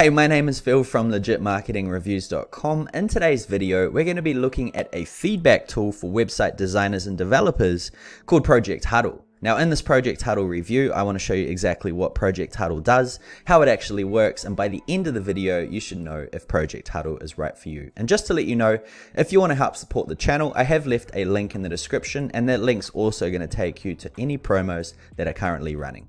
Hey, my name is Phil from legitmarketingreviews.com. In today's video, we're going to be looking at a feedback tool for website designers and developers called Project Huddle. Now in this Project Huddle review, I want to show you exactly what Project Huddle does, how it actually works, and by the end of the video, you should know if Project Huddle is right for you. And just to let you know, if you want to help support the channel, I have left a link in the description, and that link's also going to take you to any promos that are currently running.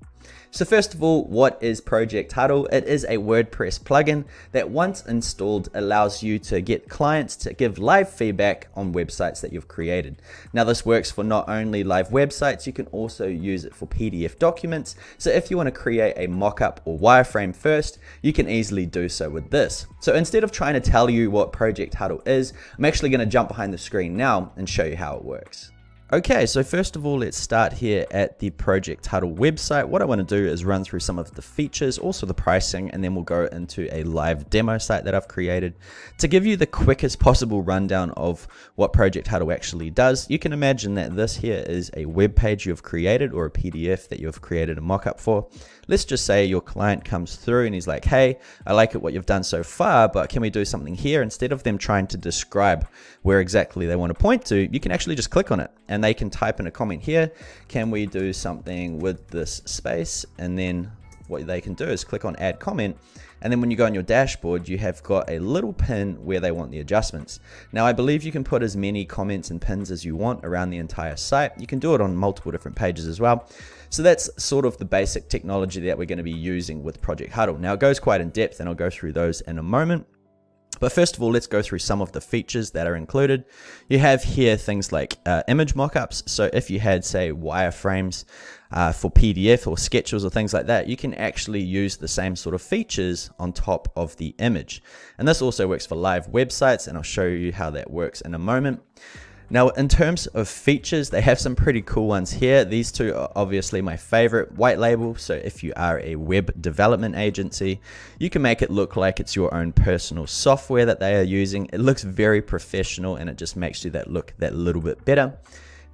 So first of all, what is Project Huddle? It is a WordPress plugin that once installed allows you to get clients to give live feedback on websites that you've created. Now this works for not only live websites, you can also use it for PDF documents. So if you want to create a mock-up or wireframe first, you can easily do so with this. So instead of trying to tell you what Project Huddle is, I'm actually going to jump behind the screen now and show you how it works. Okay, so first of all, let's start here at the Project Huddle website. What I want to do is run through some of the features, also the pricing, and then we'll go into a live demo site that I've created to give you the quickest possible rundown of what Project Huddle actually does. You can imagine that this here is a web page you've created or a PDF that you've created a mock-up for. Let's just say your client comes through and he's like, hey, I like it what you've done so far, but can we do something here? Instead of them trying to describe where exactly they want to point to, you can actually just click on it and they can type in a comment here, can we do something with this space? And then what they can do is click on add comment. And then when you go on your dashboard, you have got a little pin where they want the adjustments. Now I believe you can put as many comments and pins as you want around the entire site. You can do it on multiple different pages as well. So that's sort of the basic technology that we're going to be using with Project Huddle. Now it goes quite in depth and I'll go through those in a moment. But first of all, let's go through some of the features that are included. You have here things like image mockups. So if you had, say, wireframes for PDF or sketches or things like that, you can actually use the same sort of features on top of the image. And this also works for live websites, and I'll show you how that works in a moment. Now, in terms of features, they have some pretty cool ones here. These two are obviously my favorite, white label. So if you are a web development agency, you can make it look like it's your own personal software that they are using. It looks very professional and it just makes you that look that little bit better.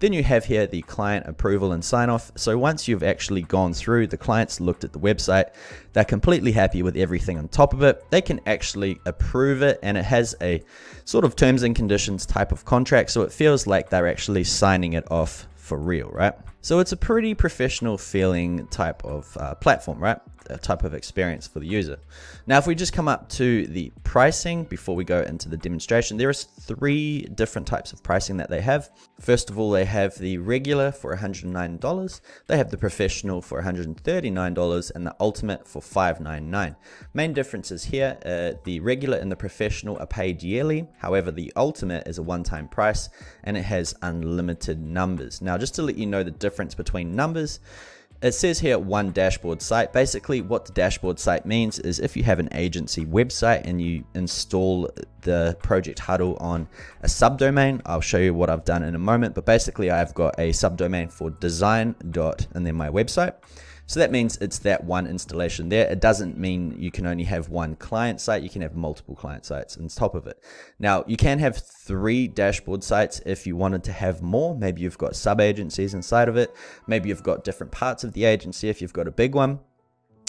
Then you have here the client approval and sign off. So once you've actually gone through, the client's looked at the website, they're completely happy with everything on top of it. They can actually approve it, and it has a sort of terms and conditions type of contract. So it feels like they're actually signing it off for real, right? So it's a pretty professional feeling type of platform, right? A type of experience for the user. Now, if we just come up to the pricing before we go into the demonstration, there is three different types of pricing that they have. First of all, they have the regular for $109. They have the professional for $139 and the ultimate for $599. Main differences here, the regular and the professional are paid yearly. However, the ultimate is a one-time price and it has unlimited numbers. Now, just to let you know the difference between numbers, it says here one dashboard site. Basically what the dashboard site means is if you have an agency website and you install the Project Huddle on a subdomain, I'll show you what I've done in a moment, but basically I've got a subdomain for design dot and then my website. So that means it's that one installation there. It doesn't mean you can only have one client site. You can have multiple client sites on top of it. Now, you can have three dashboard sites if you wanted to have more. Maybe you've got sub-agencies inside of it. Maybe you've got different parts of the agency if you've got a big one.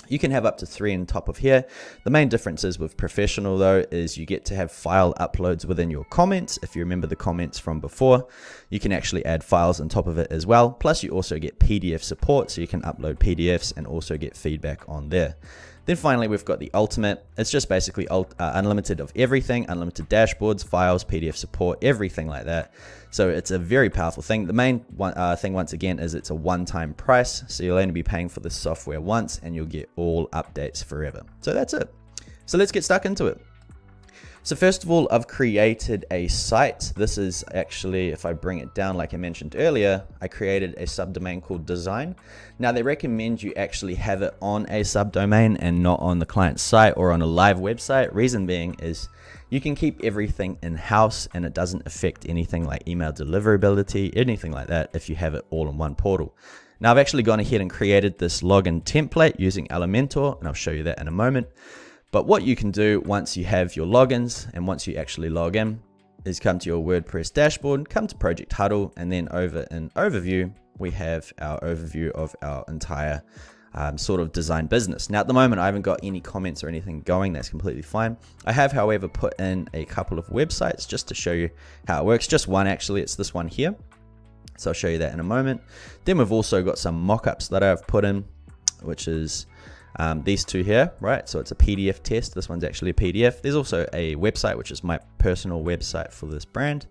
You can have up to three on top of here. The main differences with professional though is you get to have file uploads within your comments. If you remember the comments from before, you can actually add files on top of it as well. Plus you also get PDF support, so you can upload PDFs and also get feedback on there. Then finally, we've got the ultimate. It's just basically unlimited of everything, unlimited dashboards, files, PDF support, everything like that. So it's a very powerful thing. The main thing once again is it's a one-time price. So you'll only be paying for the software once and you'll get all updates forever. So that's it. So let's get stuck into it. So first of all, I've created a site. This is actually, if I bring it down, like I mentioned earlier, I created a subdomain called design. Now they recommend you actually have it on a subdomain and not on the client site or on a live website. Reason being is you can keep everything in-house and it doesn't affect anything like email deliverability, anything like that, if you have it all in one portal. Now I've actually gone ahead and created this login template using Elementor, and I'll show you that in a moment. But what you can do once you have your logins and once you actually log in is come to your WordPress dashboard, come to Project Huddle, and then over in Overview, we have our overview of our entire sort of design business. Now at the moment I haven't got any comments or anything going. That's completely fine. I have however put in a couple of websites just to show you how it works. Just one actually, it's this one here. So I'll show you that in a moment. Then we've also got some mock-ups that I've put in, which is these two here, right? So it's a PDF test. This one's actually a PDF. There's also a website, which is my personal website for this brand.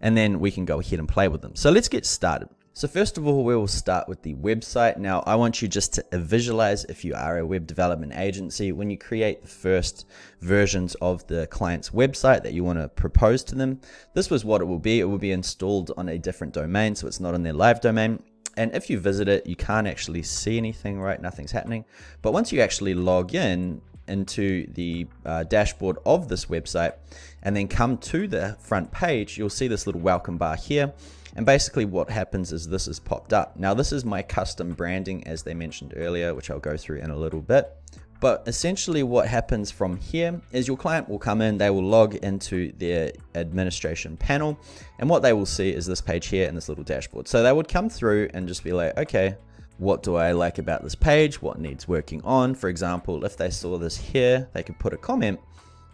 And then we can go ahead and play with them. So let's get started. So first of all, we will start with the website. Now, I want you just to visualize, if you are a web development agency, when you create the first versions of the client's website that you want to propose to them, this was what it will be. It will be installed on a different domain, so it's not on their live domain. And if you visit it, you can't actually see anything, right? Nothing's happening. But once you actually log in into the dashboard of this website and then come to the front page, you'll see this little welcome bar here. And basically what happens is this is popped up. Now this is my custom branding, as they mentioned earlier, which I'll go through in a little bit. But essentially what happens from here is your client will come in, they will log into their administration panel, and what they will see is this page here and this little dashboard. So they would come through and just be like, okay, what do I like about this page? What needs working on? For example, if they saw this here, they could put a comment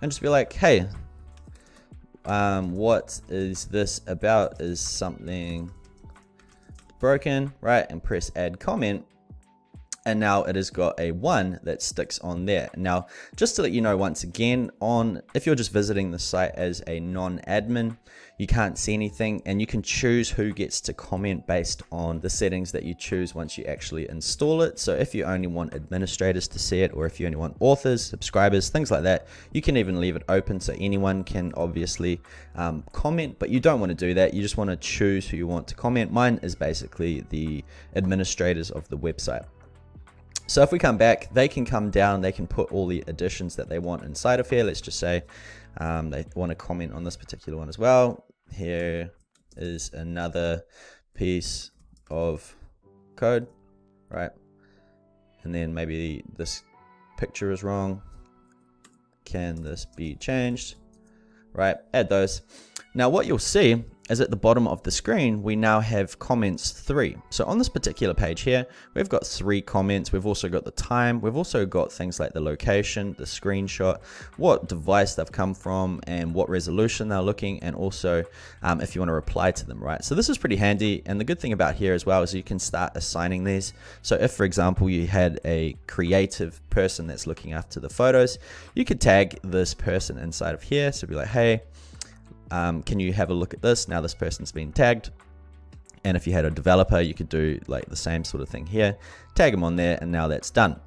and just be like, hey, what is this about? Is something broken, right? And press add comment. And now it has got a 1 that sticks on there. Now, just to let you know once again, if you're just visiting the site as a non-admin, you can't see anything, and you can choose who gets to comment based on the settings that you choose once you actually install it. So if you only want administrators to see it, or if you only want authors, subscribers, things like that, you can even leave it open so anyone can obviously comment, but you don't want to do that. You just want to choose who you want to comment. Mine is basically the administrators of the website. So if we come back, they can come down, they can put all the additions that they want inside of here. Let's just say they want to comment on this particular one as well. Here is another piece of code, right? And then maybe this picture is wrong. Can this be changed? Right, add those. Now what you'll see is at the bottom of the screen, we now have comments 3. So on this particular page here, we've got 3 comments. We've also got the time. We've also got things like the location, the screenshot, what device they've come from, and what resolution they're looking, and also if you want to reply to them, right? So this is pretty handy. And the good thing about here as well is you can start assigning these. So if, for example, you had a creative person that's looking after the photos, you could tag this person inside of here. So be like, hey, can you have a look at this? Now this person's been tagged. And if you had a developer, you could do like the same sort of thing here, tag them on there, and now that's done.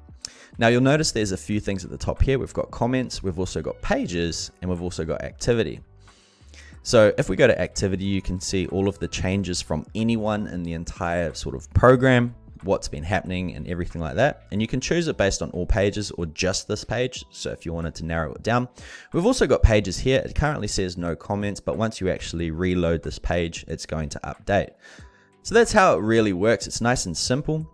Now you'll notice there's a few things at the top here. We've got comments, we've also got pages, and we've also got activity. So if we go to activity, you can see all of the changes from anyone in the entire sort of program, what's been happening and everything like that. And you can choose it based on all pages or just this page. So if you wanted to narrow it down, we've also got pages here. It currently says no comments, but once you actually reload this page, it's going to update. So that's how it really works. It's nice and simple.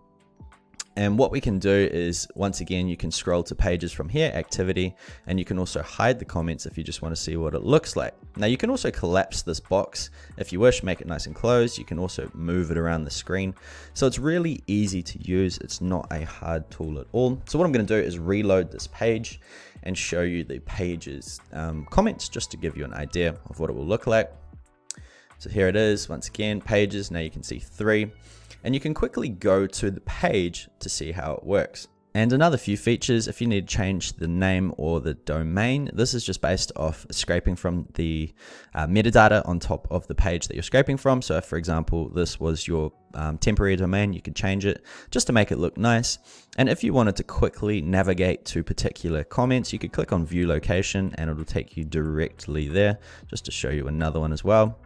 And what we can do is, once again, you can scroll to pages from here, activity, and you can also hide the comments if you just want to see what it looks like. Now you can also collapse this box if you wish, make it nice and closed. You can also move it around the screen. So it's really easy to use. It's not a hard tool at all. So what I'm going to do is reload this page and show you the page's comments, just to give you an idea of what it will look like. So here it is, once again, pages. Now you can see 3. And you can quickly go to the page to see how it works. And another few features, if you need to change the name or the domain, this is just based off scraping from the metadata on top of the page that you're scraping from. So if, for example, this was your temporary domain, you could change it just to make it look nice. And if you wanted to quickly navigate to particular comments, you could click on view location and it'll take you directly there, just to show you another one as well.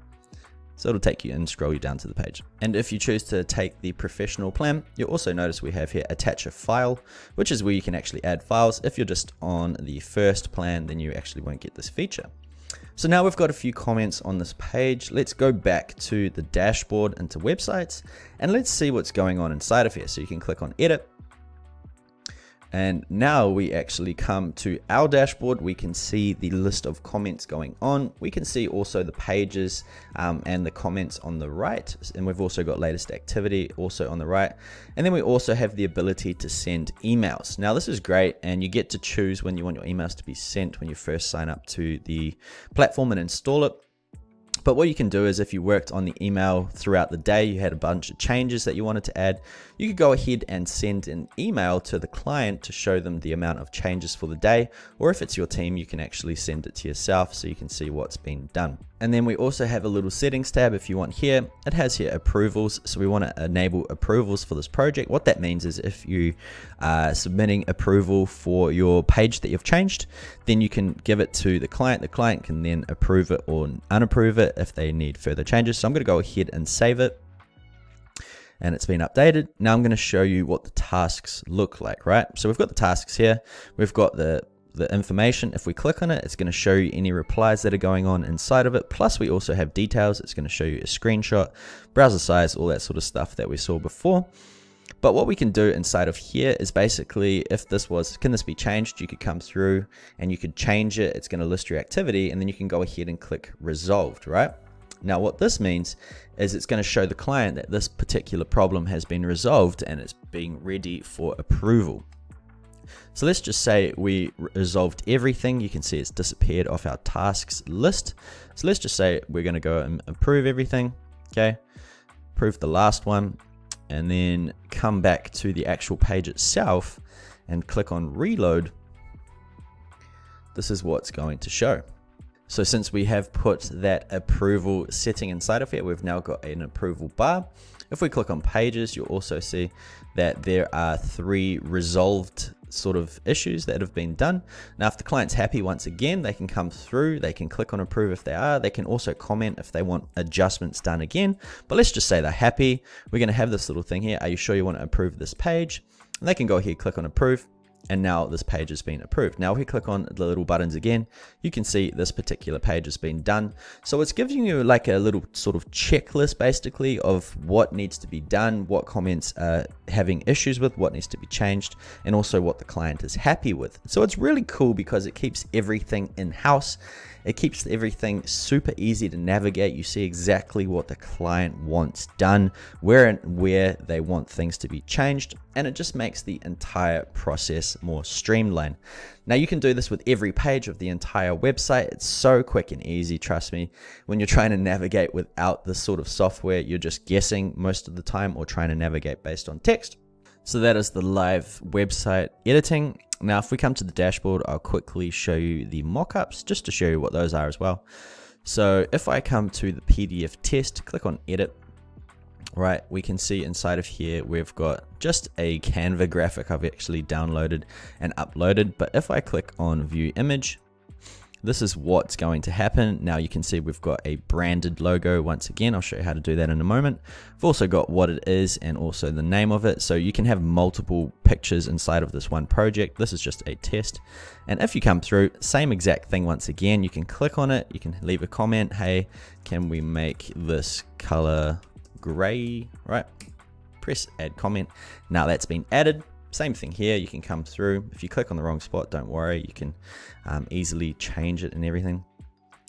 So it'll take you and scroll you down to the page. And if you choose to take the professional plan, you'll also notice we have here attach a file, which is where you can actually add files. If you're just on the first plan, then you actually won't get this feature. So now we've got a few comments on this page. Let's go back to the dashboard and to websites, and let's see what's going on inside of here. So you can click on edit. And now we actually come to our dashboard. We can see the list of comments going on. We can see also the pages and the comments on the right. And we've also got latest activity also on the right. And then we also have the ability to send emails. Now this is great, and you get to choose when you want your emails to be sent when you first sign up to the platform and install it. But what you can do is, if you worked on the email throughout the day, you had a bunch of changes that you wanted to add, you could go ahead and send an email to the client to show them the amount of changes for the day. Or if it's your team, you can actually send it to yourself so you can see what's been done. And then we also have a little settings tab if you want here. It has here approvals. So we want to enable approvals for this project. What that means is if you are submitting approval for your page that you've changed, then you can give it to the client. The client can then approve it or unapprove it if they need further changes. So I'm going to go ahead and save it. And it's been updated. Now I'm going to show you what the tasks look like, right? So we've got the tasks here. We've got the information. If we click on it, it's going to show you any replies that are going on inside of it. Plus we also have details. It's going to show you a screenshot, browser size, all that sort of stuff that we saw before. But what we can do inside of here is basically, if this was, can this be changed? You could come through and you could change it. It's going to list your activity, and then you can go ahead and click resolved, right? Now what this means is it's going to show the client that this particular problem has been resolved and it's being ready for approval. So let's just say we resolved everything. You can see it's disappeared off our tasks list. So let's just say we're going to go and approve everything. Okay. Approve the last one, and then come back to the actual page itself and click on reload. This is what's going to show. So since we have put that approval setting inside of here, we've now got an approval bar. If we click on pages, you'll also see that there are 3 resolved sort of issues that have been done. Now, if the client's happy, once again, they can come through, they can click on approve if they are, they can also comment if they want adjustments done again. But let's just say they're happy. We're going to have this little thing here. Are you sure you want to approve this page? And they can go here, click on approve. And now this page has been approved. Now if we click on the little buttons again, you can see this particular page has been done. So it's giving you like a little sort of checklist basically of what needs to be done, what comments are having issues with, what needs to be changed, and also what the client is happy with. So it's really cool because it keeps everything in-house. It keeps everything super easy to navigate. You see exactly what the client wants done, where and where they want things to be changed, and it just makes the entire process more streamlined. Now you can do this with every page of the entire website. It's so quick and easy, trust me. When you're trying to navigate without this sort of software, you're just guessing most of the time or trying to navigate based on text. So that is the live website editing. Now, if we come to the dashboard, I'll quickly show you the mockups just to show you what those are as well. So if I come to the PDF test, click on edit. Right, we can see inside of here, we've got just a Canva graphic I've actually downloaded and uploaded. But if I click on view image, this is what's going to happen. Now you can see we've got a branded logo. Once again, I'll show you how to do that in a moment. I've also got what it is and also the name of it. So you can have multiple pictures inside of this one project. This is just a test. And if you come through, same exact thing once again, you can click on it. You can leave a comment. Hey, can we make this color gray? Right? Press add comment. Now that's been added. Same thing here, you can come through. If you click on the wrong spot, don't worry, you can easily change it and everything.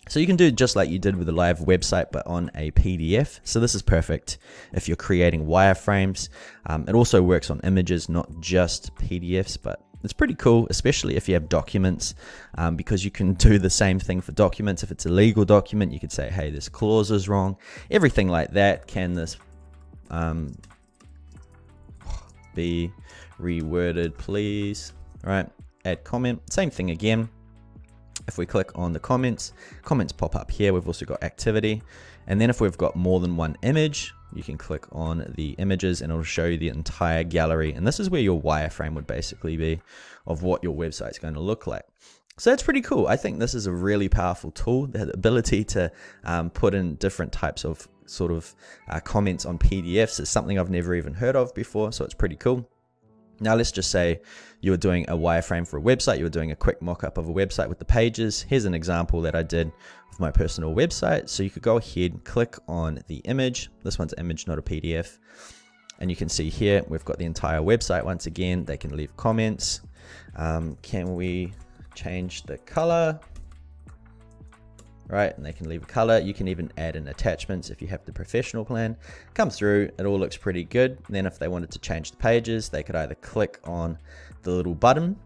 So you can do just like you did with the live website, but on a PDF. So this is perfect if you're creating wireframes. It also works on images, not just PDFs, but it's pretty cool, especially if you have documents, because you can do the same thing for documents. If it's a legal document, you could say, hey, this clause is wrong, everything like that. Can this be reworded, please? All right, add comment, same thing again. If we click on the comments pop up here. We've also got activity, and then if we've got more than one image, you can click on the images and it'll show you the entire gallery. And this is where your wireframe would basically be of what your website's going to look like. So that's pretty cool. I think this is a really powerful tool, the ability to put in different types of sort of comments on PDFs is something I've never even heard of before, so it's pretty cool. Now let's just say you were doing a wireframe for a website, you were doing a quick mock-up of a website with the pages. Here's an example that I did of my personal website. So you could go ahead and click on the image. This one's an image, not a PDF. And you can see here, we've got the entire website. Once again, they can leave comments. Can we change the color? Right, and they can leave a color. You can even add in attachments if you have the professional plan. Comes through, it all looks pretty good. And then if they wanted to change the pages, they could either click on the little button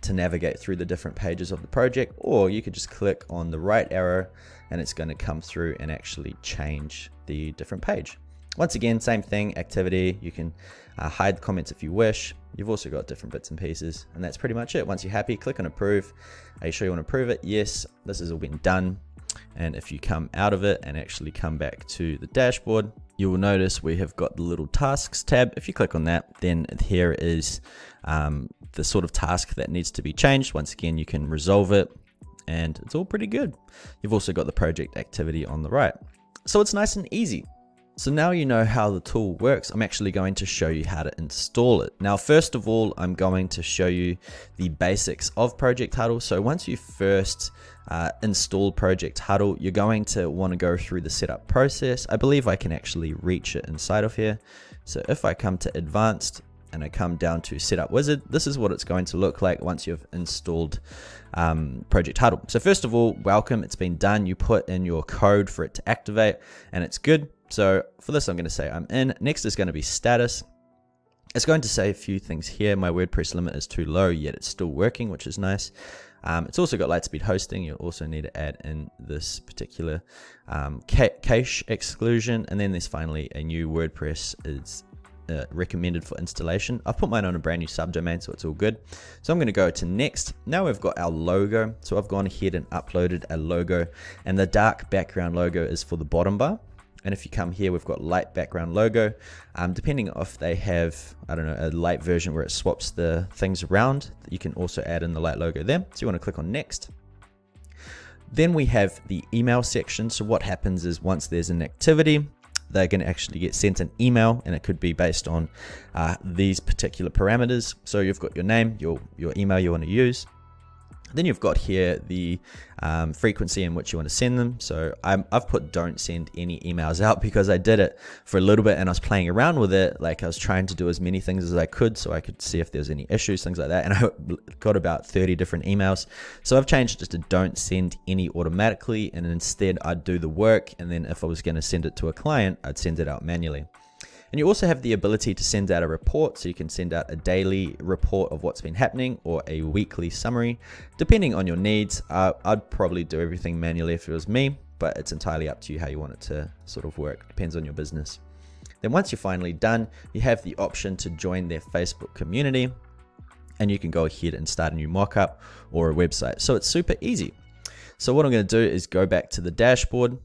to navigate through the different pages of the project, or you could just click on the right arrow and it's going to come through and actually change the different page. Once again, same thing, activity. You can hide the comments if you wish. You've also got different bits and pieces, and that's pretty much it. Once you're happy, click on approve. Are you sure you want to approve it? Yes, this has all been done. And if you come out of it and actually come back to the dashboard, you will notice we have got the little tasks tab. If you click on that, then here is the sort of task that needs to be changed. Once again, you can resolve it, and it's all pretty good. You've also got the project activity on the right. So it's nice and easy. So now you know how the tool works, I'm actually going to show you how to install it. Now, first of all, I'm going to show you the basics of Project Huddle. So once you first install Project Huddle, you're going to want to go through the setup process. I believe I can actually reach it inside of here. So if I come to advanced and I come down to setup wizard, this is what it's going to look like once you've installed Project Huddle. So first of all, welcome, it's been done. You put in your code for it to activate and it's good. So for this, I'm going to say I'm in. Next is going to be status. It's going to say a few things here. My WordPress limit is too low, yet it's still working, which is nice. It's also got Lightspeed hosting. You'll also need to add in this particular cache exclusion. And then there's finally a new WordPress is recommended for installation. I've put mine on a brand new subdomain, so it's all good. So I'm going to go to next. Now we've got our logo. So I've gone ahead and uploaded a logo, and the dark background logo is for the bottom bar. And if you come here, we've got light background logo. Depending on if they have, I don't know, a light version where it swaps the things around, you can also add in the light logo there. So you want to click on next. Then we have the email section. So what happens is once there's an activity, they're going to actually get sent an email, and it could be based on these particular parameters. So you've got your name, your email you want to use. Then you've got here the frequency in which you want to send them. So I've put don't send any emails out because I did it for a little bit and I was playing around with it. Like, I was trying to do as many things as I could so I could see if there's any issues, things like that. And I got about 30 different emails. So I've changed it just to don't send any automatically. And instead I'd do the work. And then if I was going to send it to a client, I'd send it out manually. And you also have the ability to send out a report. So you can send out a daily report of what's been happening or a weekly summary, depending on your needs. I'd probably do everything manually if it was me, but it's entirely up to you how you want it to sort of work. Depends on your business. Then once you're finally done, you have the option to join their Facebook community, and you can go ahead and start a new mockup or a website. So it's super easy. So what I'm going to do is go back to the dashboard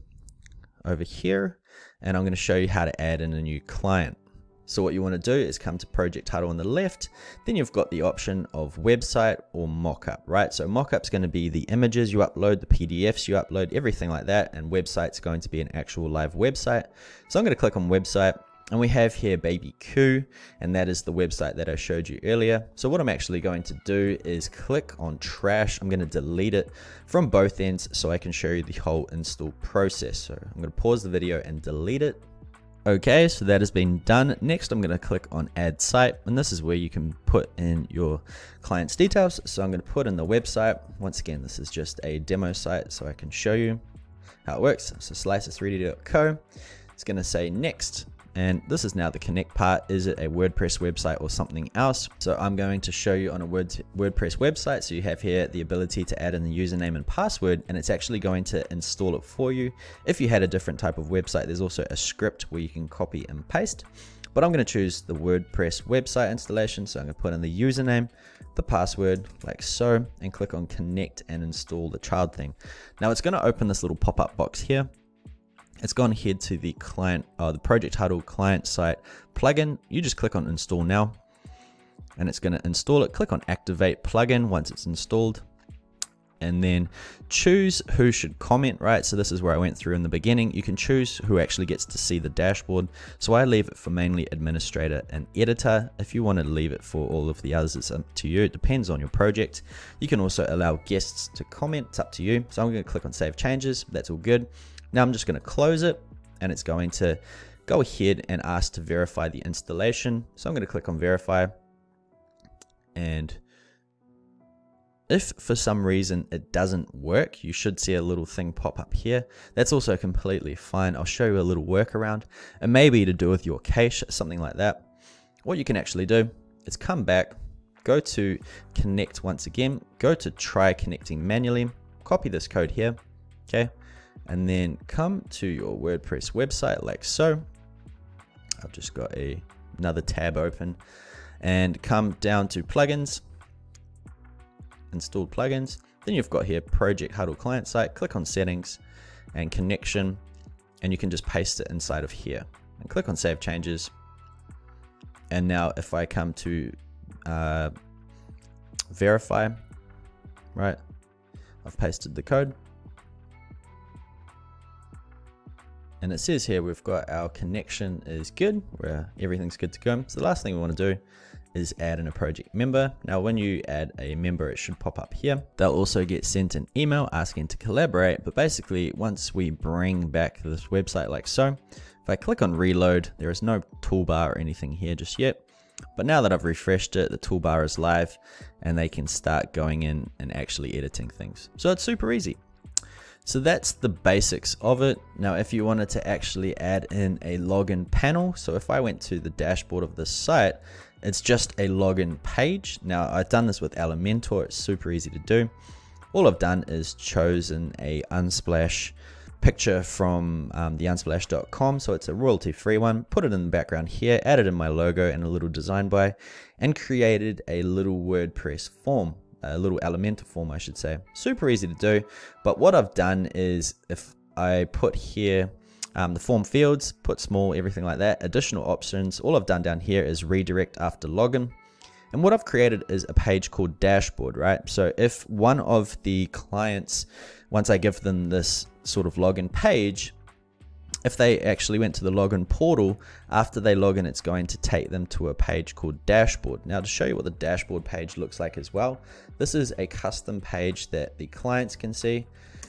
over here, and I'm going to show you how to add in a new client. So what you want to do is come to Project Huddle on the left. Then you've got the option of website or mockup, right? So mockup's going to be the images you upload, the PDFs you upload, everything like that. And website's going to be an actual live website. So I'm going to click on website, and we have here Baby Q, and that is the website that I showed you earlier. So what I'm actually going to do is click on trash. I'm going to delete it from both ends so I can show you the whole install process. So I'm going to pause the video and delete it. Okay, so that has been done. Next, I'm going to click on add site, and this is where you can put in your client's details. So I'm going to put in the website. Once again, this is just a demo site so I can show you how it works. So slices3d.co. It's going to say next. And this is now the connect part. Is it a WordPress website or something else? So I'm going to show you on a WordPress website. So you have here the ability to add in the username and password, and it's actually going to install it for you. If you had a different type of website, there's also a script where you can copy and paste. But I'm going to choose the WordPress website installation. So I'm going to put in the username, the password, like so, and click on connect and install the child thing. Now it's going to open this little pop-up box here. It's gone ahead to the client, the Project Huddle client site plugin. You just click on install now, and it's going to install it. Click on activate plugin once it's installed, and then choose who should comment, right? So this is where I went through in the beginning. You can choose who actually gets to see the dashboard. So I leave it for mainly administrator and editor. If you want to leave it for all of the others, it's up to you. It depends on your project. You can also allow guests to comment. It's up to you. So I'm going to click on save changes. That's all good. Now I'm just going to close it, and it's going to go ahead and ask to verify the installation. So I'm going to click on verify, and If for some reason it doesn't work, you should see a little thing pop up here. That's also completely fine. I'll show you a little workaround. It may be to do with your cache, something like that. What you can actually do is come back, go to connect once again, go to try connecting manually, copy this code here, okay? And then come to your WordPress website like so. I've just got another tab open and come down to plugins, installed plugins. Then you've got here Project Huddle client site, click on settings and connection, and you can just paste it inside of here and click on save changes. And now if I come to verify, right, I've pasted the code. And it says here we've got our connection is good, where everything's good to go. So the last thing we want to do is add in a project member. Now when you add a member, it should pop up here. They'll also get sent an email asking to collaborate. But basically once we bring back this website like so, if I click on reload, there is no toolbar or anything here just yet. But now that I've refreshed it, the toolbar is live and they can start going in and actually editing things. So it's super easy. So that's the basics of it. Now, if you wanted to actually add in a login panel, so if I went to the dashboard of this site, it's just a login page. Now, I've done this with Elementor. It's super easy to do. All I've done is chosen a Unsplash picture from the unsplash.com. So it's a royalty-free one. Put it in the background here, added in my logo and a little design by, and created a little WordPress form. A little Elementor form, I should say. Super easy to do. But what I've done is if I put here the form fields, put small, everything like that, additional options, all I've done down here is redirect after login. And what I've created is a page called dashboard, right? So if one of the clients, once I give them this sort of login page, if they actually went to the login portal, after they log in, it's going to take them to a page called dashboard. Now to show you what the dashboard page looks like as well, this is a custom page that the clients can see.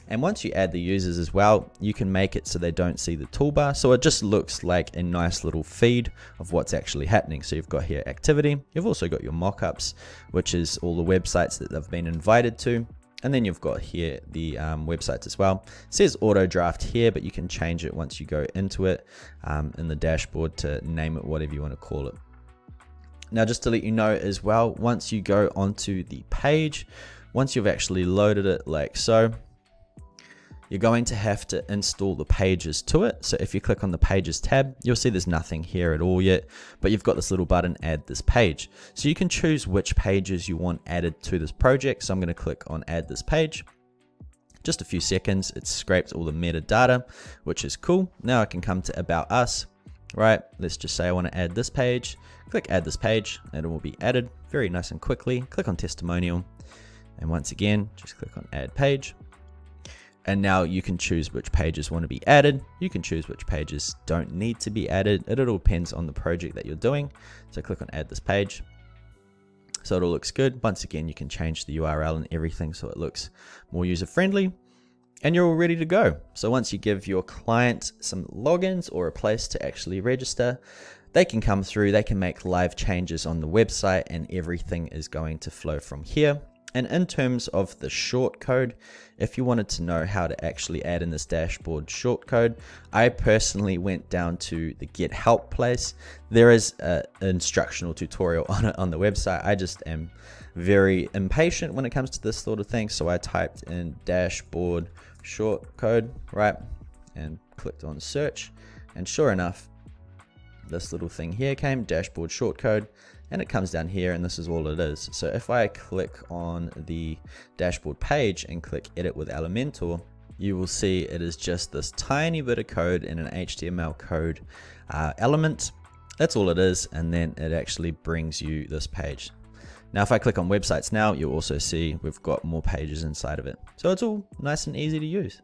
And once you add the users as well, you can make it so they don't see the toolbar. So it just looks like a nice little feed of what's actually happening. So you've got here activity. You've also got your mockups, which is all the websites that they've been invited to. And then you've got here the websites as well. It says auto draft here, but you can change it once you go into it in the dashboard to name it whatever you want to call it. Now, just to let you know as well, once you go onto the page, once you've actually loaded it like so, you're going to have to install the pages to it. So if you click on the pages tab, you'll see there's nothing here at all yet, but you've got this little button, add this page. So you can choose which pages you want added to this project. So I'm going to click on add this page. Just a few seconds, it's scraped all the metadata, which is cool. Now I can come to about us, right? Let's just say I want to add this page, click add this page, and it will be added very nice and quickly. Click on testimonial. And once again, just click on add page. And now you can choose which pages want to be added. You can choose which pages don't need to be added. It all depends on the project that you're doing. So click on add this page. So it all looks good. Once again, you can change the URL and everything so it looks more user-friendly. And you're all ready to go. So once you give your client some logins or a place to actually register, they can come through, they can make live changes on the website, and everything is going to flow from here. And in terms of the shortcode, if you wanted to know how to actually add in this dashboard shortcode, I personally went down to the Get Help place. There is an instructional tutorial on it on the website. I just am very impatient when it comes to this sort of thing. So I typed in dashboard shortcode, right? And clicked on search. And sure enough, this little thing here came, dashboard shortcode. And it comes down here and this is all it is. So if I click on the dashboard page and click edit with Elementor, you will see it is just this tiny bit of code in an HTML code element. That's all it is. And then it actually brings you this page. Now, if I click on websites now, you'll also see we've got more pages inside of it. So it's all nice and easy to use.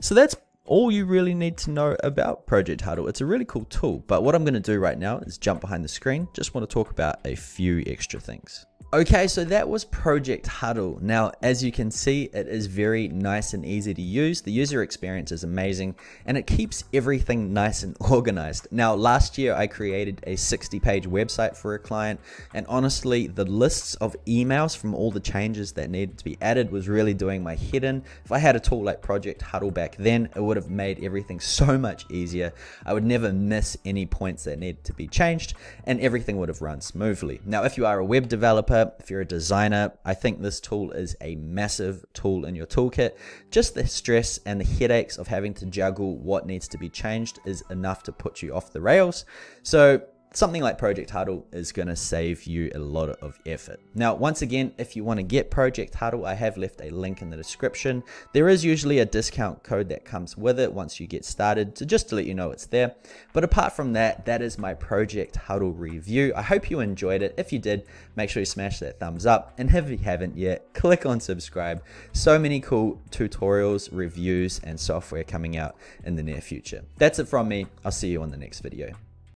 So that's all you really need to know about Project Huddle. It's a really cool tool, but what I'm going to do right now is jump behind the screen. Just want to talk about a few extra things. Okay, so that was Project Huddle. Now, as you can see, it is very nice and easy to use. The user experience is amazing, and it keeps everything nice and organized. Now, last year, I created a 60-page website for a client, and honestly, the lists of emails from all the changes that needed to be added was really doing my head in. If I had a tool like Project Huddle back then, it would have made everything so much easier. I would never miss any points that needed to be changed, and everything would have run smoothly. Now, if you are a web developer, if you're a designer, I think this tool is a massive tool in your toolkit. Just the stress and the headaches of having to juggle what needs to be changed is enough to put you off the rails. So something like Project Huddle is going to save you a lot of effort. Now, once again, if you want to get Project Huddle, I have left a link in the description. There is usually a discount code that comes with it once you get started, so just to let you know it's there. But apart from that, that is my Project Huddle review. I hope you enjoyed it. If you did, make sure you smash that thumbs up. And if you haven't yet, click on subscribe. So many cool tutorials, reviews, and software coming out in the near future. That's it from me. I'll see you on the next video.